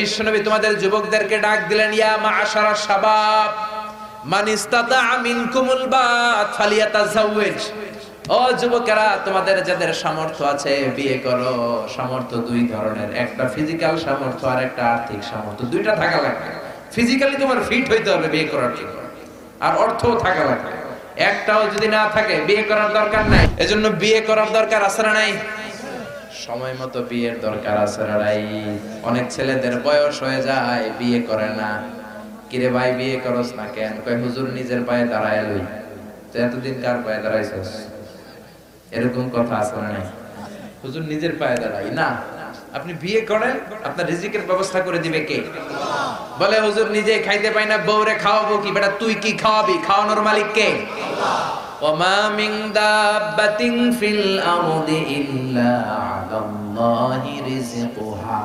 বিশ্বনবী তোমাদের যুবকদেরকে ডাক দিলেন, ইয়া মা'আশারা শাবাব মান ইসতাতাআ মিনকুমুল বাত ফালিয়াতাযাওয়াজ। ও যুবকেরা, তোমাদের যাদের সামর্থ্য আছে বিয়ে করো। সামর্থ্য দুই ধরনের, একটা ফিজিক্যাল সামর্থ্য আর একটা আর্থিক সামর্থ্য। দুইটা থাকা লাগবে। ফিজিক্যালি তোমার ফিট হইতে হবে বিয়ে করার জন্য, আর অর্থও থাকা লাগবে। একটাও যদি না থাকে বিয়ে করার দরকার নাই। এজন্য বিয়ে করার দরকার আছে না নাই? সময় মতো বিয়ের দরকার আছে না নাই? অনেক ছেলেদের বয়স হয়ে যায় বিয়ে করে না। কিরে ভাই বিয়ে করস না কেন? কয় হুজুর নিজের পায়ে দাঁড়ায় লই। এতদিন কার পায়ে দাঁড়াইছস? এরকম কথা আছে না নাই? হুজুর নিজের পায়ে দাঁড়াই না। আপনি বিয়ে করেন, আপনার রিজিকের ব্যবস্থা করে দিবে কে? বলে হুজুর নিজে খাইতে পাই না, বউরে খাওয়াবো কি? বেটা তুই কি খাওয়াবি? খাওয়ানোর মালিক কে? ওমা মিন দাব্বাতিন ফিল আরদি ইল্লা আলাল্লাহি রিযকুহা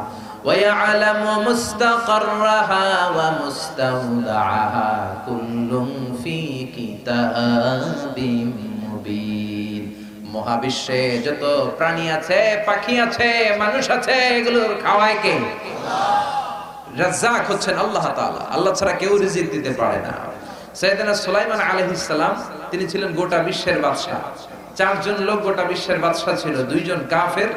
ওয়া ইয়ালামু মুস্তাকাররাহা ওয়া মুস্তাওদাআহা কুল্লুম ফি কিতাবিম মুবিন। মহাবিশ্বে যত প্রাণী আছে, পাখি আছে, মানুষ আছে, এগুলোর খাওয়ায় কে? রাজ্জাক হচ্ছেন আল্লাহ তাআলা। আল্লাহ ছাড়া কেউ রিজিক দিতে পারে না। সাইয়েদনা সুলাইমান আলাইহিস সালাম তিনি ছিলেন গোটা বিশ্বের বাদশা। চারজন লোক গোটা বিশ্বের বাদশা ছিল, দুইজন কাফের,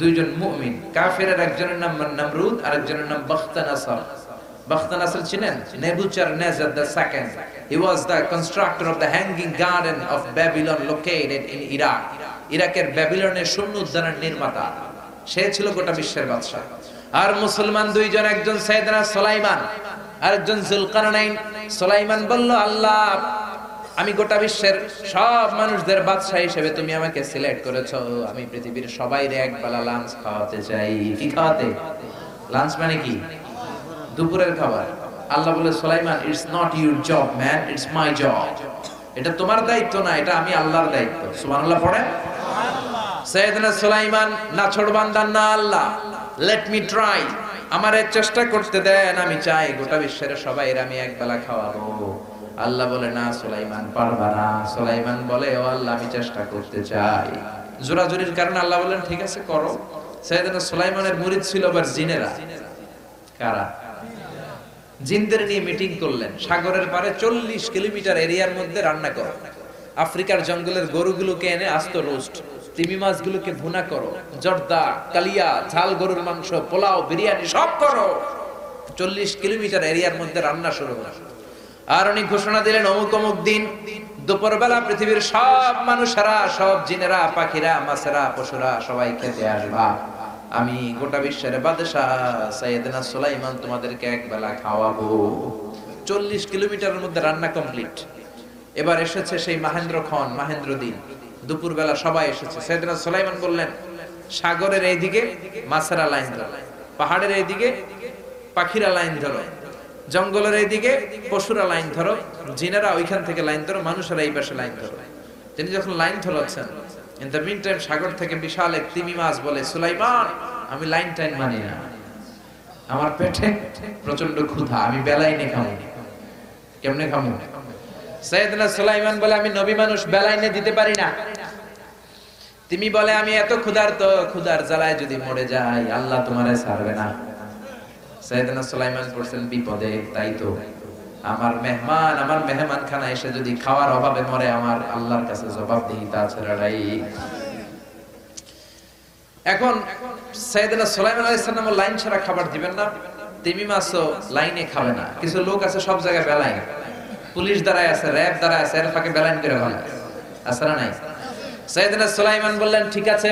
দুইজন মুমিন। কাফেরের একজনের নাম নামরুদ, আরেকজনের নাম বখতানাসর। বখতানাসর ছিলেন Nebuchadnezzar the second. He was the constructor of the hanging garden of Babylon located in Iraq. ইরাকের ব্যাবিলনের সৈন্য উদ্যানের নির্মাতা। সে ছিল গোটা বিশ্বের বাদশা। আর মুসলমান দুইজন, একজন সাইয়েদনা সুলাইমান আর একজন যুলকারনাইন। সুলাইমান বলল, আল্লাহ আমি গোটা বিশ্বের সব মানুষদের বাদশা হিসেবে তুমি আমাকে সিলেক্ট করেছো। আমি পৃথিবীর সবাইরে একবেলা লাঞ্চ খাওয়াতে চাই। কি খাওয়াতে? লাঞ্চ মানে কি? দুপুরের খাবার। আল্লাহ বলে, সুলাইমান it's not your job man, it's my job. এটা তোমার দায়িত্ব না, এটা আমি আল্লাহর দায়িত্ব। সুবহানাল্লাহ পড়ে। সাইয়েদনা সুলাইমান না ছোটবান্দার না আল্লাহ। Let me try. আমারে চেষ্টা করতে দেন, আমি চাই গোটা বিশ্বের সবাইকে আমি একবেলা খাওয়াবো। আল্লাহ বলে, না সুলাইমান পারবা না। সুলাইমান বলে, ও আল্লাহ আমি চেষ্টা করতে চাই। জোরাজুরির কারণে আল্লাহ বলেন, ঠিক আছে করো। সাইয়েদনা সুলাইমানের murid ছিল আবার জিনেরা। কারা? জিনদের নিয়ে মিটিং করলেন, সাগরের পারে 40 কিলোমিটার এরিয়ার মধ্যে রান্না করো। আফ্রিকার জঙ্গলের গরুগুলোকে এনে আস্ত রোস্ট, তিমি মাছগুলোকে ভুনা করো, জর্দা, কালিয়া, ঝাল গরুর মাংস, পোলাও, বিরিয়ানি সব করো। 40 কিলোমিটার এরিয়ার মধ্যে রান্না শুরু হলো। আর উনি ঘোষণা দিলেন, অমুক অমুক দিন দুপুরবেলা পৃথিবীর সব মানুষেরা, সব জিনেরা, পাখিরা, মাছেরা, পশুরা সবাই খেতে আসবা। আমি গোটা বিশ্বের বাদশাহ সাইয়েদনা সুলাইমান তোমাদেরকে একবেলা খাওয়াবো। 40 কিলোমিটারের মধ্যে রান্না কমপ্লিট। এবার এসেছে সেই মহেন্দ্র খন, মহেন্দ্র দিন। দুপুরবেলা সবাই এসেছে। সাইয়েদনা সুলাইমান বললেন, সাগরের এইদিকে মাছেরা লাইন ধরো, পাহাড়ের এইদিকে পাখিরা লাইন ধরো, জঙ্গলের এইদিকে পশুরা লাইন ধরো, জিনেরা ওইখান থেকে লাইন ধরো, মানুষেরা এই পাশে লাইন ধরো। তিনি যখন লাইন ধরাচ্ছেন, ইন দ্য মিন টাইম সাগর থেকে বিশাল এক তিমি মাছ বলে, সুলাইমান আমি লাইন টাইম মানি না, আমার পেটে প্রচন্ড ক্ষুধা, আমি বেলায় নে খামু। কেমনে খামু? সাইয়েদনা সুলাইমান বলে, আমি নবী মানুষ, বেলায় নে দিতে পারি না। তুমি বলে, আমি এত ক্ষুধার্ত, ক্ষুধার জ্বালায় যদি মরে যাই আল্লাহ তোমারে ছাড়বে না। সাইয়েদনা সুলাইমান বলছেন, বিপদে। তাই তো, আমার মেহমান আমার মেহমানখানা এসে যদি খাওয়ার অভাবে মরে, আমার আল্লাহর কাছে জবাবদিহি তাছাড়া নাই। এখন সাইয়েদনা সুলাইমান আলাইহিস সালাম লাইন ছাড়া খাবার দিবেন না, তিমি মাছও লাইনে খাবে না। কিছু লোক আছে সব জায়গায় বেলায়, পুলিশ দ্বারাই আছে, র‍্যাব দ্বারাই আছে, এর ফাঁকে বেলাইন করে ভালো আছে না নাই? সাইয়েদনা সুলাইমান বললেন, ঠিক আছে,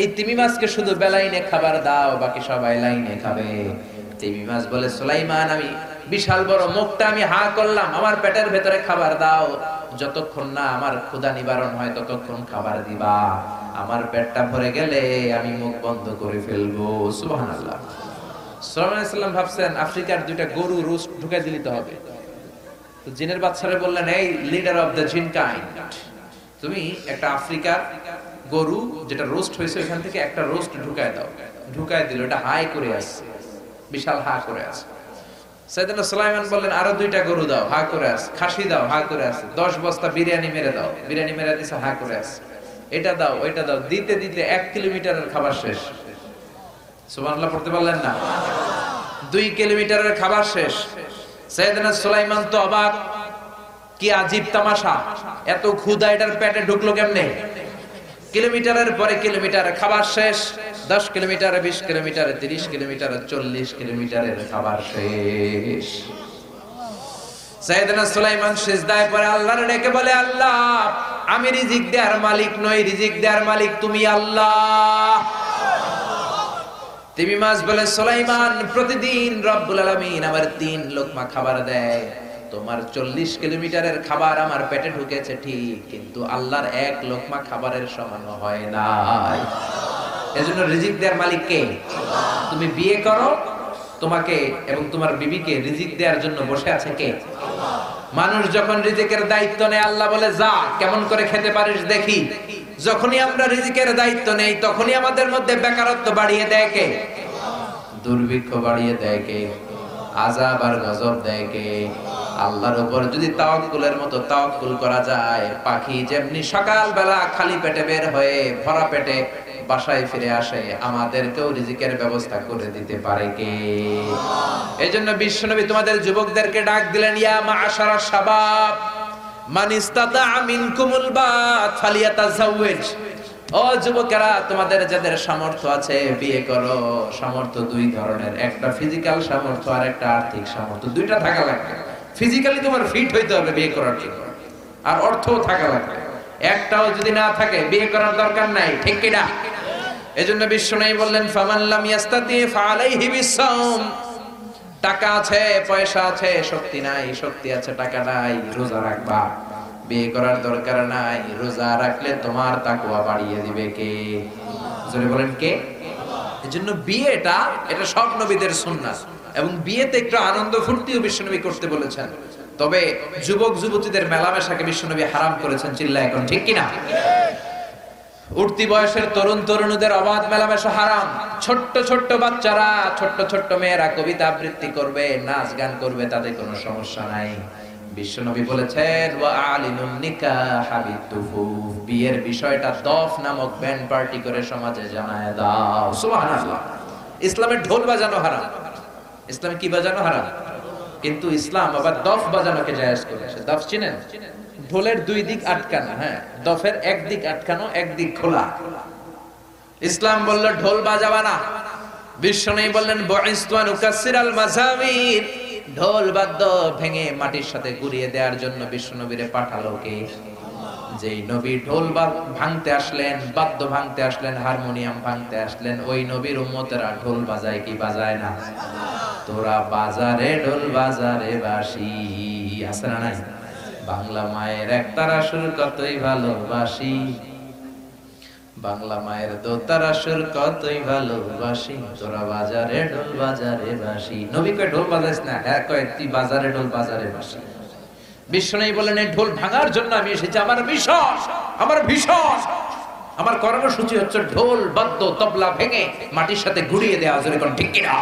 এই তিমি মাছকে শুধু বেলাইনে খাবার দাও, বাকি সবাই লাইনে খাবে। তিমি মাছ বলে, সুলাইমান আমি বিশাল বড় মুখটা আমি হা করলাম, আমার পেটের ভেতরে খাবার দাও, যতক্ষণ না আমার ক্ষুধা নিবারণ হয় ততক্ষণ খাবার দিবা। আমার পেটটা ভরে গেলে আমি মুখ বন্ধ করে ফেলবো। সুবহানাল্লাহ। সাল্লাল্লাহু আলাইহি ওয়াসাল্লাম ভাবছেন, আফ্রিকার দুইটা গরু রোস্ট ঢুকাই দিলে তো হবে। জিনের বাচ্চারা বললেন, এই leader of the jinn kind, তুমি একটা আফ্রিকার গরু যেটা রোস্ট হয়েছে ওখান থেকে একটা রোস্ট ঢুকায় দাও। ঢুকায় দিল, এটা হাই করে আসছে, বিশাল হা করে আসছে। সাইয়েদনা সুলাইমান বললেন, আরো দুইটা গরু দাও, হা করে আসছে, খাসি দাও, হা করে আসছে, 10 বস্তা বিরিয়ানি মেরে দাও, বিরিয়ানি মেরে দিছে, হা করে আসছে, এটা দাও ওইটা দাও, দিতে দিতে 1 কিলোমিটারের খাবার শেষ। সুবহানাল্লাহ পড়তে পারলেন না? 2 কিলোমিটারের খাবার শেষ। সাইয়েদনা সুলাইমান তো অবাক, কি আজীব তামাশা, এত ক্ষুধা এটার পেটে ঢুকলো কেমনে? কিলোমিটারের পরে কিলোমিটার খাবার শেষ, 10 কিলোমিটার, 20 কিলোমিটার, 30 কিলোমিটার, 40 কিলোমিটারের খাবার শেষ। সাইয়েদনা সুলাইমান সিজদায় পড়ে আল্লাহর ডেকে বলে, আল্লাহ আমি রিজিক দেওয়ার মালিক নই, রিজিক দেওয়ার মালিক তুমি আল্লাহ। তিমি মাছ বলে, সুলাইমান প্রতিদিন রব্বুল আলামিন আমার 3 লোকমা খাবার দেয়, তোমার 40 কিলোমিটারের খাবার আমার পেটে ঢুকেছে ঠিক, কিন্তু আল্লাহর 1 লোকমা খাবারের সমান হয় না। এজন্য রিজিক দেওয়ার মালিক কে? তুমি বিয়ে করো, তোমাকে এবং তোমার বিবিকে রিজিক দেওয়ার জন্য বসে আছে কে? মানুষ যখন রিজিকের দায়িত্ব নেয় আল্লাহ বলে, যা কেমন করে খেতে পারিস দেখি। যখনই আমরা রিজিকের দায়িত্ব নেই তখনই আমাদের মধ্যে বেকারত্ব বাড়িয়ে দেয় কে? দুর্ভিক্ষ বাড়িয়ে দেয় কে? আযাব আর গজব দেয় কে? আল্লাহর উপর যদি তাওয়াক্কুলের মতো তাওয়াক্কুল করা যায়, পাখি যেমনি সকালবেলা খালি পেটে বের হয়ে ভরা পেটে বাসায় ফিরে আসে, আমাদেরকেও রিজিকের ব্যবস্থা করে দিতে পারে কে? এজন্য বিশ্বনবী তোমাদের যুবকদেরকে ডাক দিলেন, ইয়া মা'আশারাশ শাবাব মান ইসতাতাআ মিনকুমুল বাত ফালিয়াতাযাওয়াজ। ও যুবকেরা, তোমাদের যাদের সামর্থ্য আছে বিয়ে করো। সামর্থ্য 2 ধরনের, একটা ফিজিক্যাল সামর্থ্য আর একটা আর্থিক সামর্থ্য। 2টা থাকা লাগবে। ফিজিক্যালি তোমার ফিট হইতে হবে বিয়ে করার জন্য, আর অর্থও থাকা লাগবে। একটাও যদি না থাকে বিয়ে করার দরকার নাই, ঠিক কি না? এজন্য বিশ্বনবী বললেন, ফামান লাম ইস্তাতি ফালাইহি বিসাওম। টাকা আছে, পয়সা আছে, শক্তি নাই, শক্তি আছে টাকা নাই, রোজা রাখবা। বিয়ে করার দরকার নাই, রোজা রাখলে তোমার তাকওয়া বাড়িয়ে দিবে কে? জোরে বলেন কে? এজন্য বিয়েটা এটা সব নবীদের সুন্নাত, এবং বিয়েতে একটু আনন্দ ফুর্তিও বিশ্বনবী করতে বলেছেন। তবে যুবক যুবতীদের মেলামেশাকে বিশ্বনবী হারাম করেছেন, চিল্লা এখন ঠিক কিনা? উঠতি বয়সের তরুণ তরুণীদের অবাধ মেলামেশা হারাম। ছোট্ট ছোট্ট বাচ্চারা, ছোট্ট ছোট্ট মেয়েরা কবিতা আবৃত্তি করবে, নাচ গান করবে, তাতে কোনো সমস্যা নাই। বিশ্বনবী বলেছেন, ওয়া আলিনুন নিকাহ বিতুফু, বিয়ের বিষয়টা দফ নামক ব্যান্ড পার্টি করে সমাজে জানায় দাও। সুবহানাল্লাহ। ইসলামে ঢোল বাজানো হারাম, ইসলামে কি বাজানো হারাম, কিন্তু ইসলাম আবার দফ বাজানোকে জায়েজ করেছে। দফ চিনেন? ঢোলের 2 দিক আটকানো। হ্যাঁ, দফের এক দিক আটকানো, এক দিক খোলা। ইসলাম বলল ঢোল বাজাবা না। বিশ্বনবী বললেন, বুইস্তান উকাসিরাল মাজামির, ঢোল বাদ্য ভেঙে মাটির সাথে গুড়িয়ে দেওয়ার জন্য বিশ্বনবীরে পাঠালো কে? যেই নবী ঢোল ভাঙতে আসলেন, বাদ্য ভাঙতে আসলেন, হারমোনিয়াম ভাঙতে আসলেন, ওই নবীর উম্মতেরা ঢোল বাজায় কি বাজায় না? তোরা বাজারে ঢোল বাজারে বাসি, আছে না নাই? বাংলা মায়ের একতারা সুর কতই ভালোবাসি, বাংলা মায়ের দোতারা সুর কতই ভালোবাসি, তোরা বাজারে ঢোল বাজারে বাসি। নবী কয় ঢোল বাজাইস না, হ্যাঁ কয় তুই বাজারে ঢোল বাজারে বাসি। বিশ্বনবী বলেন, এই ঢোল ভাঙার জন্য আমি এসেছি, আমার মিশন, আমার ভীষণ, আমার কর্মসূচি হচ্ছে ঢোল বাদ্য তবলা ভেঙে মাটির সাথে গুড়িয়ে দেওয়া। জোরে কোন ঠিক কিনা?